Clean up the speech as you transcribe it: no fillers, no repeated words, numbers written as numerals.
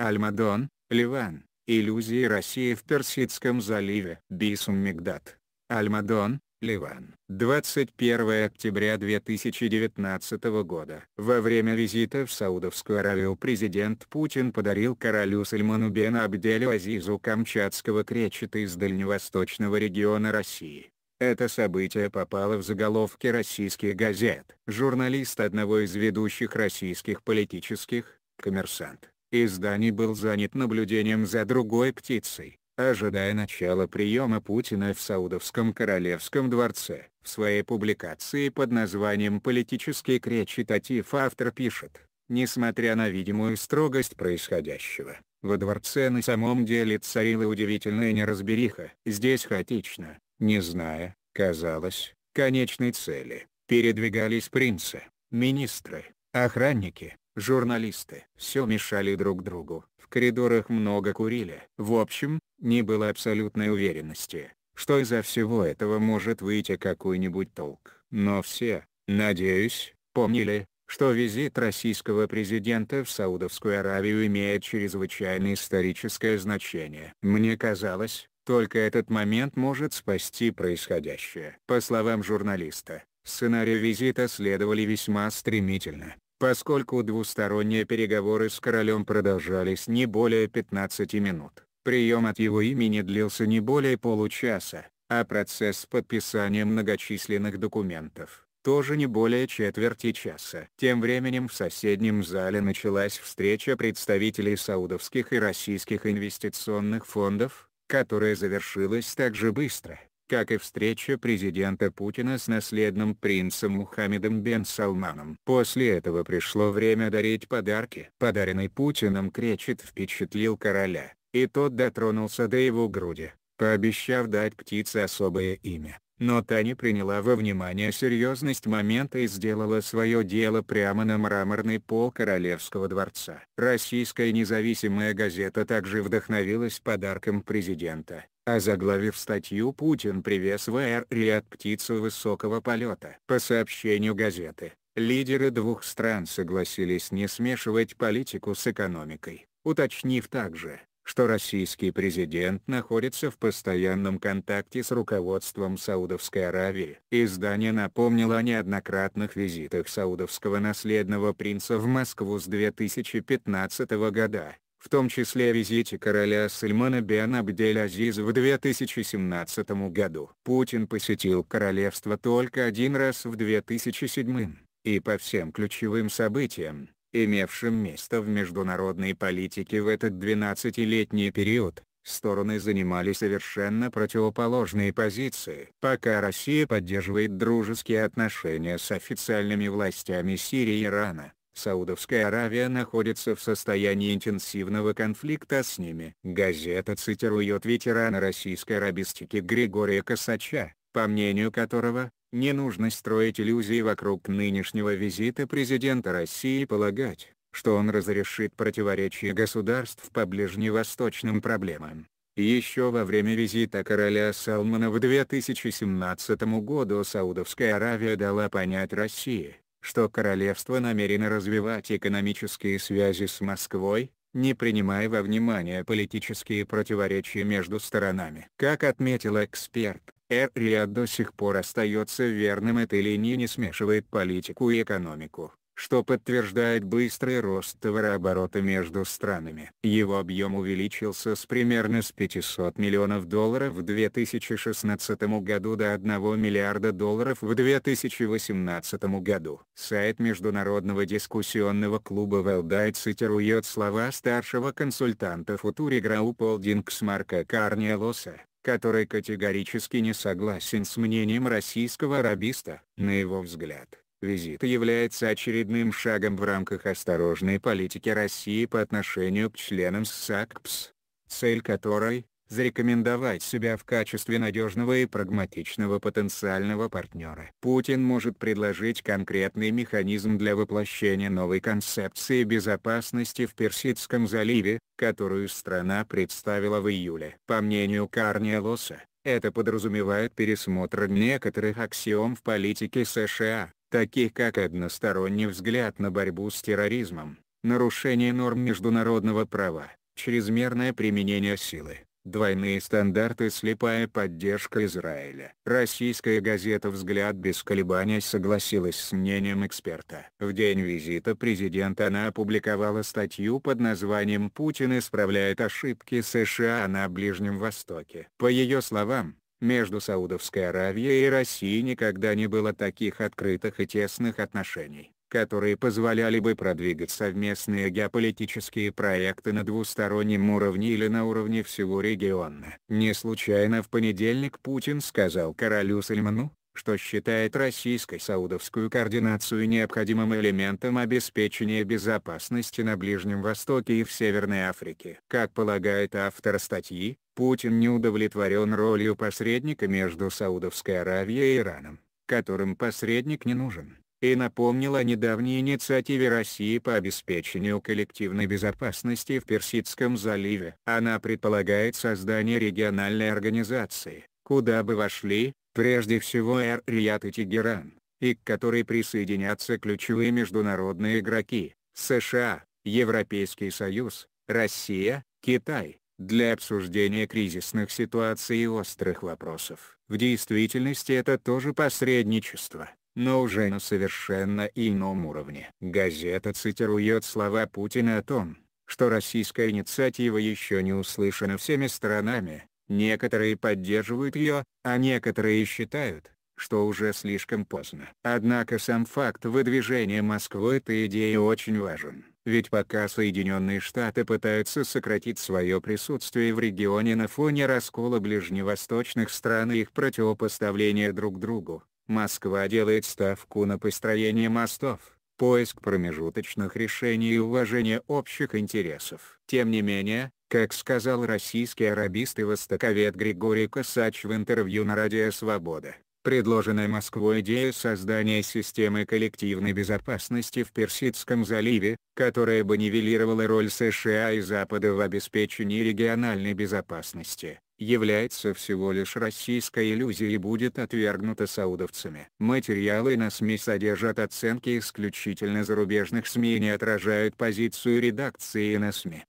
Альмадон, Ливан, иллюзии России в Персидском заливе. Бисам Микдад. Альмадон, Ливан. 21 октября 2019 года. Во время визита в Саудовскую Аравию президент Путин подарил королю Сальману бену Абделю Азизу Камчатского кречета из дальневосточного региона России. Это событие попало в заголовки российских газет. Журналист одного из ведущих российских политических, «Коммерсант», изданий был занят наблюдением за другой птицей, ожидая начала приема Путина в Саудовском королевском дворце. В своей публикации под названием «Политический кречетатив» автор пишет: несмотря на видимую строгость происходящего, во дворце на самом деле царила удивительная неразбериха. Здесь хаотично, не зная, казалось, конечной цели, передвигались принцы, министры, охранники, журналисты. Все мешали друг другу, в коридорах много курили. В общем, не было абсолютной уверенности, что из-за всего этого может выйти какой-нибудь толк. Но все, надеюсь, помнили, что визит российского президента в Саудовскую Аравию имеет чрезвычайно историческое значение. Мне казалось, только этот момент может спасти происходящее. По словам журналиста, сценарию визита следовали весьма стремительно, поскольку двусторонние переговоры с королем продолжались не более 15 минут, прием от его имени длился не более получаса, а процесс подписания многочисленных документов тоже не более четверти часа. Тем временем в соседнем зале началась встреча представителей саудовских и российских инвестиционных фондов, которая завершилась так же быстро, как и встреча президента Путина с наследным принцем Мухаммедом бен Салманом. После этого пришло время дарить подарки. Подаренный Путиным кречет впечатлил короля, и тот дотронулся до его груди, пообещав дать птице особое имя. Но та не приняла во внимание серьезность момента и сделала свое дело прямо на мраморный пол королевского дворца. Российская независимая газета также вдохновилась подарком президента, озаглавив статью «Путин привез в Эр-Рияд птицу высокого полета». По сообщению газеты, лидеры двух стран согласились не смешивать политику с экономикой, уточнив также, что российский президент находится в постоянном контакте с руководством Саудовской Аравии. Издание напомнило о неоднократных визитах саудовского наследного принца в Москву с 2015 года, в том числе о визите короля Сальмана бен Абдель Азиза в 2017 году. Путин посетил королевство только один раз в 2007, и по всем ключевым событиям, имевшим место в международной политике в этот 12-летний период, стороны занимали совершенно противоположные позиции. Пока Россия поддерживает дружеские отношения с официальными властями Сирии и Ирана, Саудовская Аравия находится в состоянии интенсивного конфликта с ними. Газета цитирует ветерана российской арабистики Григория Косача, по мнению которого, не нужно строить иллюзии вокруг нынешнего визита президента России и полагать, что он разрешит противоречия государств по ближневосточным проблемам. Еще во время визита короля Салмана в 2017 году Саудовская Аравия дала понять России, что королевство намерено развивать экономические связи с Москвой, не принимая во внимание политические противоречия между сторонами. Как отметил эксперт, Эр-Рияд до сих пор остается верным этой линии и не смешивает политику и экономику, что подтверждает быстрый рост товарооборота между странами. Его объем увеличился с примерно с $500 миллионов в 2016 году до $1 миллиарда в 2018 году. Сайт Международного дискуссионного клуба «Вэлдай» цитирует слова старшего консультанта «Футури Грауп Олдингс» Марка Карниелоса, который категорически не согласен с мнением российского арабиста. На его взгляд, визит является очередным шагом в рамках осторожной политики России по отношению к членам САКПС, цель которой – зарекомендовать себя в качестве надежного и прагматичного потенциального партнера. Путин может предложить конкретный механизм для воплощения новой концепции безопасности в Персидском заливе, которую страна представила в июле. По мнению Карниелоса, это подразумевает пересмотр некоторых аксиом в политике США, таких как односторонний взгляд на борьбу с терроризмом, нарушение норм международного права, чрезмерное применение силы, двойные стандарты, слепая поддержка Израиля. Российская газета «Взгляд» без колебаний согласилась с мнением эксперта. В день визита президента она опубликовала статью под названием «Путин исправляет ошибки США на Ближнем Востоке». По ее словам, между Саудовской Аравией и Россией никогда не было таких открытых и тесных отношений, которые позволяли бы продвигать совместные геополитические проекты на двустороннем уровне или на уровне всего региона. Не случайно в понедельник Путин сказал королю Сальману, что считает российско-саудовскую координацию необходимым элементом обеспечения безопасности на Ближнем Востоке и в Северной Африке. Как полагает автор статьи, Путин не удовлетворен ролью посредника между Саудовской Аравией и Ираном, которым посредник не нужен, и напомнил о недавней инициативе России по обеспечению коллективной безопасности в Персидском заливе. Она предполагает создание региональной организации, куда бы вошли, прежде всего Эр-Рияд и Тегеран, и к которой присоединятся ключевые международные игроки – США, Европейский Союз, Россия, Китай, для обсуждения кризисных ситуаций и острых вопросов. В действительности это тоже посредничество, но уже на совершенно ином уровне. Газета цитирует слова Путина о том, что российская инициатива еще не услышана всеми сторонами, некоторые поддерживают ее, а некоторые считают, что уже слишком поздно. Однако сам факт выдвижения Москвы этой идеи очень важен, ведь пока Соединенные Штаты пытаются сократить свое присутствие в регионе на фоне раскола ближневосточных стран и их противопоставления друг другу, Москва делает ставку на построение мостов, поиск промежуточных решений и уважение общих интересов. Тем не менее, как сказал российский арабист и востоковед Григорий Косач в интервью на радио «Свобода», предложенная Москвой идея создания системы коллективной безопасности в Персидском заливе, которая бы нивелировала роль США и Запада в обеспечении региональной безопасности, является всего лишь российской иллюзией и будет отвергнута саудовцами. Материалы на СМИ содержат оценки исключительно зарубежных СМИ и не отражают позицию редакции на СМИ.